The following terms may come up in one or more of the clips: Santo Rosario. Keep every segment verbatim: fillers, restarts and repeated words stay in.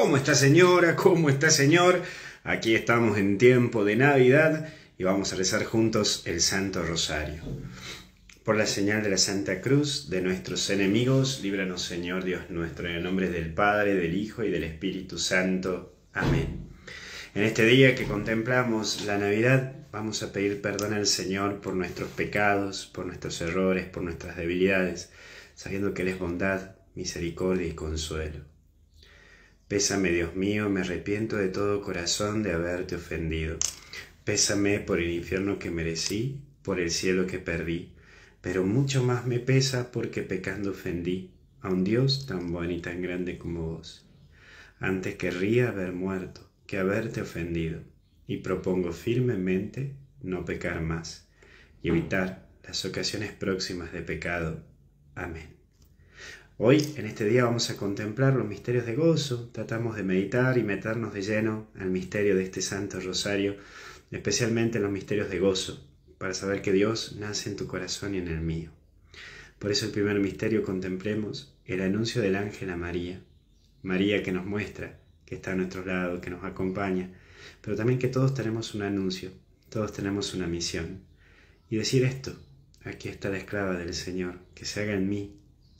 ¿Cómo está, señora? ¿Cómo está, señor? Aquí estamos en tiempo de Navidad y vamos a rezar juntos el Santo Rosario. Por la señal de la Santa Cruz, de nuestros enemigos, líbranos, Señor Dios nuestro, en el nombre del Padre, del Hijo y del Espíritu Santo. Amén. En este día que contemplamos la Navidad, vamos a pedir perdón al Señor por nuestros pecados, por nuestros errores, por nuestras debilidades, sabiendo que Él es bondad, misericordia y consuelo. Pésame, Dios mío, me arrepiento de todo corazón de haberte ofendido. Pésame por el infierno que merecí, por el cielo que perdí, pero mucho más me pesa porque pecando ofendí a un Dios tan bueno y tan grande como vos. Antes querría haber muerto que haberte ofendido, y propongo firmemente no pecar más y evitar las ocasiones próximas de pecado. Amén. Hoy, en este día, vamos a contemplar los misterios de gozo. Tratamos de meditar y meternos de lleno al misterio de este Santo Rosario, especialmente en los misterios de gozo, para saber que Dios nace en tu corazón y en el mío. Por eso el primer misterio contemplemos el anuncio del ángel a María. María que nos muestra que está a nuestro lado, que nos acompaña, pero también que todos tenemos un anuncio, todos tenemos una misión. Y decir esto: aquí está la esclava del Señor, que se haga en mí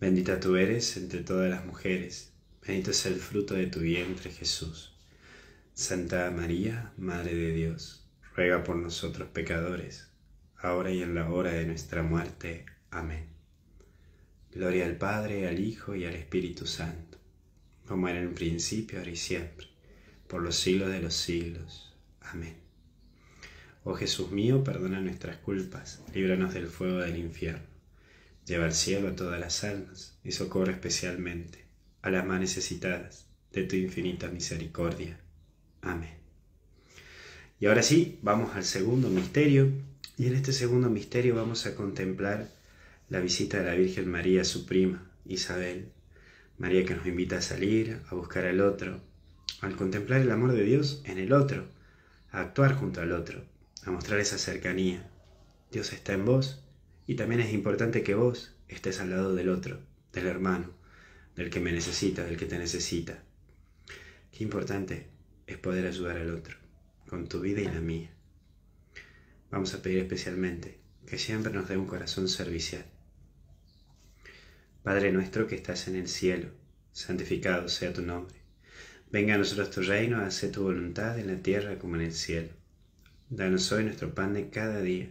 Bendita tú eres entre todas las mujeres, bendito es el fruto de tu vientre Jesús. Santa María, Madre de Dios, ruega por nosotros pecadores, ahora y en la hora de nuestra muerte. Amén. Gloria al Padre, al Hijo y al Espíritu Santo, como era en el principio, ahora y siempre, por los siglos de los siglos. Amén. Oh Jesús mío, perdona nuestras culpas, líbranos del fuego del infierno, lleva al cielo a todas las almas y socorre especialmente a las más necesitadas de tu infinita misericordia. Amén. Y ahora sí, vamos al segundo misterio, y en este segundo misterio vamos a contemplar la visita de la Virgen María a su prima, Isabel. María que nos invita a salir, a buscar al otro, al contemplar el amor de Dios en el otro, a actuar junto al otro, a mostrar esa cercanía. Dios está en vos, y también es importante que vos estés al lado del otro, del hermano, del que me necesita, del que te necesita. Qué importante es poder ayudar al otro, con tu vida y la mía. Vamos a pedir especialmente que siempre nos dé un corazón servicial. Padre nuestro que estás en el cielo, santificado sea tu nombre. Venga a nosotros tu reino, haz tu voluntad en la tierra como en el cielo. Danos hoy nuestro pan de cada día.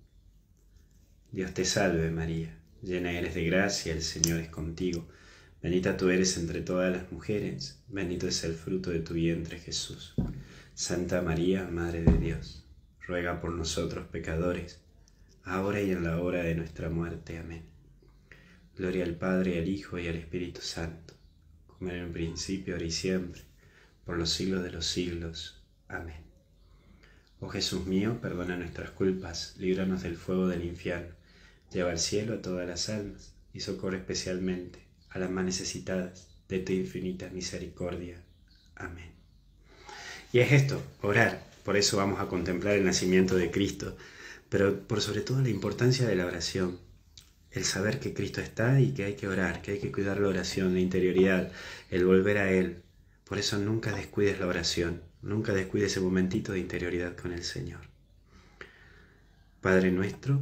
Dios te salve María, llena eres de gracia, el Señor es contigo. Bendita tú eres entre todas las mujeres, bendito es el fruto de tu vientre Jesús. Santa María, Madre de Dios, ruega por nosotros pecadores, ahora y en la hora de nuestra muerte. Amén. Gloria al Padre, al Hijo y al Espíritu Santo, como en el principio, ahora y siempre, por los siglos de los siglos. Amén. Oh Jesús mío, perdona nuestras culpas, líbranos del fuego del infierno, lleva al cielo a todas las almas y socorre especialmente a las más necesitadas de tu infinita misericordia. Amén. Y es esto, orar. Por eso vamos a contemplar el nacimiento de Cristo, pero por sobre todo la importancia de la oración. el saber que Cristo está y que hay que orar, que hay que cuidar la oración, la interioridad, el volver a Él. Por eso nunca descuides la oración, nunca descuides ese momentito de interioridad con el Señor. Padre nuestro,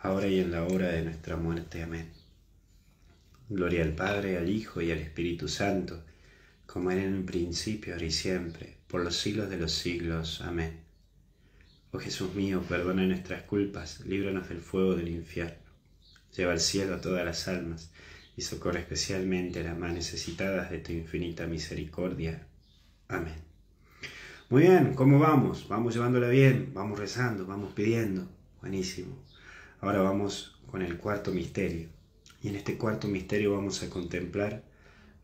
ahora y en la hora de nuestra muerte. Amén. Gloria al Padre, al Hijo y al Espíritu Santo, como era en un principio, ahora y siempre, por los siglos de los siglos. Amén. Oh Jesús mío, perdona nuestras culpas, líbranos del fuego del infierno. Lleva al cielo a todas las almas, y socorre especialmente a las más necesitadas de tu infinita misericordia. Amén. Muy bien, ¿cómo vamos? Vamos llevándola bien, vamos rezando, vamos pidiendo. Buenísimo. Ahora vamos con el cuarto misterio. Y en este cuarto misterio vamos a contemplar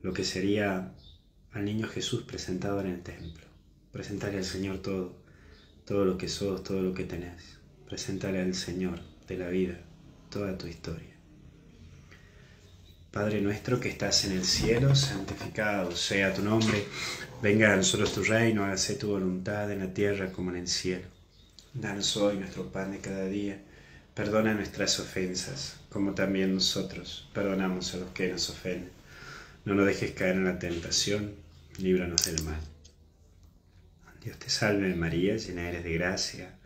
lo que sería al niño Jesús presentado en el templo. Presentarle al Señor todo, todo lo que sos, todo lo que tenés. Presentarle al Señor de la vida, toda tu historia. Padre nuestro que estás en el cielo, santificado sea tu nombre. Venga a nosotros tu reino, hágase tu voluntad en la tierra como en el cielo. Danos hoy nuestro pan de cada día. Perdona nuestras ofensas, como también nosotros perdonamos a los que nos ofenden. No nos dejes caer en la tentación. Líbranos del mal. Dios te salve María, llena eres de gracia,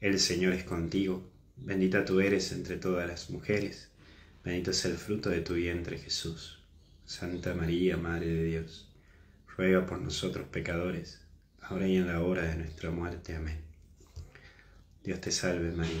el Señor es contigo, bendita tú eres entre todas las mujeres, bendito es el fruto de tu vientre Jesús. Santa María, Madre de Dios, ruega por nosotros pecadores, ahora y en la hora de nuestra muerte. Amén. Dios te salve María,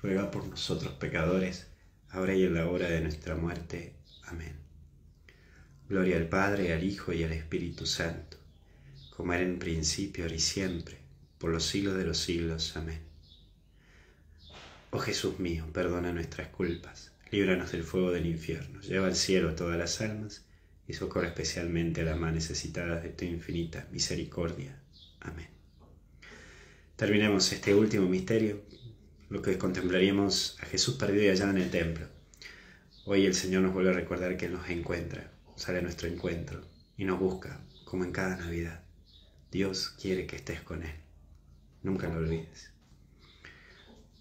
ruega por nosotros pecadores, ahora y en la hora de nuestra muerte. Amén. Gloria al Padre, al Hijo y al Espíritu Santo, como era en principio, ahora y siempre, por los siglos de los siglos. Amén. Oh Jesús mío, perdona nuestras culpas, líbranos del fuego del infierno, lleva al cielo a todas las almas, y socorre especialmente a las más necesitadas de tu infinita misericordia. Amén. Terminemos este último misterio, lo que contemplaríamos a Jesús perdido y hallado en el templo. Hoy el Señor nos vuelve a recordar que Él nos encuentra, sale a nuestro encuentro y nos busca, como en cada Navidad. Dios quiere que estés con Él. Nunca lo olvides.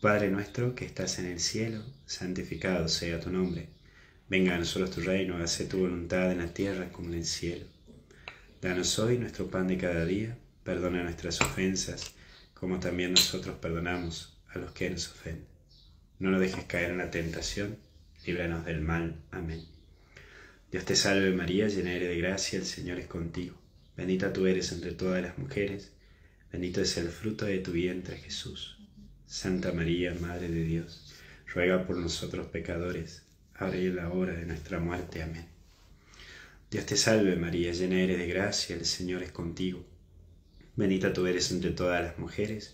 Padre nuestro que estás en el cielo, santificado sea tu nombre. Venga a nosotros tu reino, hágase tu voluntad en la tierra como en el cielo. Danos hoy nuestro pan de cada día, perdona nuestras ofensas, como también nosotros perdonamos a los que nos ofenden. No nos dejes caer en la tentación, líbranos del mal. Amén. Dios te salve María, llena eres de gracia, el Señor es contigo. Bendita tú eres entre todas las mujeres, bendito es el fruto de tu vientre Jesús. Santa María, Madre de Dios, ruega por nosotros pecadores, ahora y en la hora de nuestra muerte. Amén. Dios te salve María, llena eres de gracia, el Señor es contigo. Bendita tú eres entre todas las mujeres,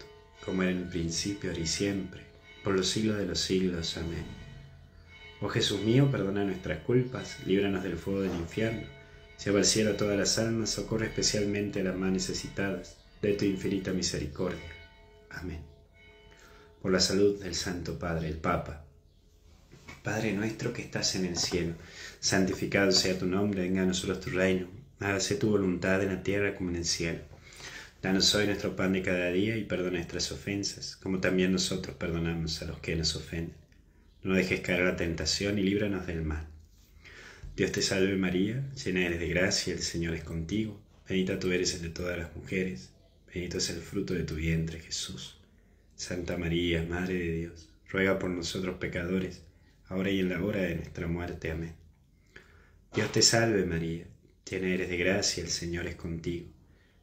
como era en el principio, ahora y siempre, por los siglos de los siglos. Amén. Oh Jesús mío, perdona nuestras culpas, líbranos del fuego del infierno, lleva al cielo a todas las almas, socorre especialmente a las más necesitadas de tu infinita misericordia. Amén. Por la salud del Santo Padre, el Papa. Padre nuestro que estás en el cielo, santificado sea tu nombre, venga a nosotros tu reino, hágase tu voluntad en la tierra como en el cielo. Danos hoy nuestro pan de cada día y perdona nuestras ofensas, como también nosotros perdonamos a los que nos ofenden. No dejes caer la tentación y líbranos del mal. Dios te salve María, llena eres de gracia, el Señor es contigo. Bendita tú eres entre todas las mujeres, bendito es el fruto de tu vientre Jesús. Santa María, Madre de Dios, ruega por nosotros pecadores, ahora y en la hora de nuestra muerte. Amén. Dios te salve María, llena eres de gracia, el Señor es contigo.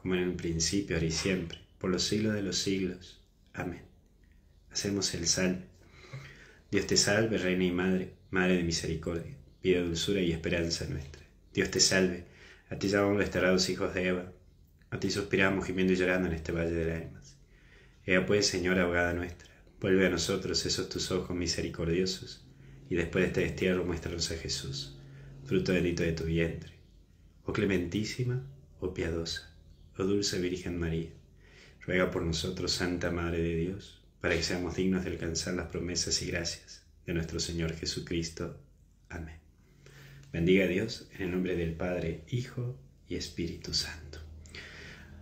como en el principio, ahora y siempre, por los siglos de los siglos. Amén. Hacemos el salmo. Dios te salve, Reina y Madre, Madre de misericordia, vida, dulzura y esperanza nuestra. Dios te salve, a ti llamamos desterrados hijos de Eva, a ti suspiramos gimiendo y llorando en este valle de lágrimas. Ea pues, Señora, abogada nuestra, vuelve a nosotros esos tus ojos misericordiosos, y después de este destierro muéstranos a Jesús, fruto bendito de tu vientre. Oh clementísima, oh piadosa, oh dulce Virgen María, ruega por nosotros, Santa Madre de Dios, para que seamos dignos de alcanzar las promesas y gracias de nuestro Señor Jesucristo. Amén. Bendiga a Dios en el nombre del Padre, Hijo y Espíritu Santo.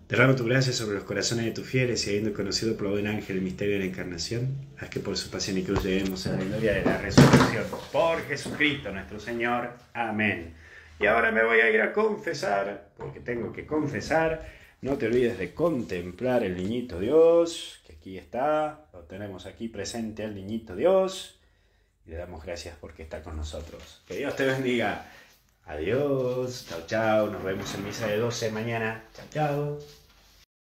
Derrama tu gracia sobre los corazones de tus fieles y habiendo conocido por buen ángel el misterio de la encarnación, haz que por su pasión y cruz lleguemos a la gloria de la resurrección. Por Jesucristo nuestro Señor. Amén. Y ahora me voy a ir a confesar, porque tengo que confesar. No te olvides de contemplar el niñito Dios, que aquí está, lo tenemos aquí presente al niñito Dios. Y le damos gracias porque está con nosotros. Que Dios te bendiga. Adiós, chao, chao. Nos vemos en misa de doce mañana. Chao, chao.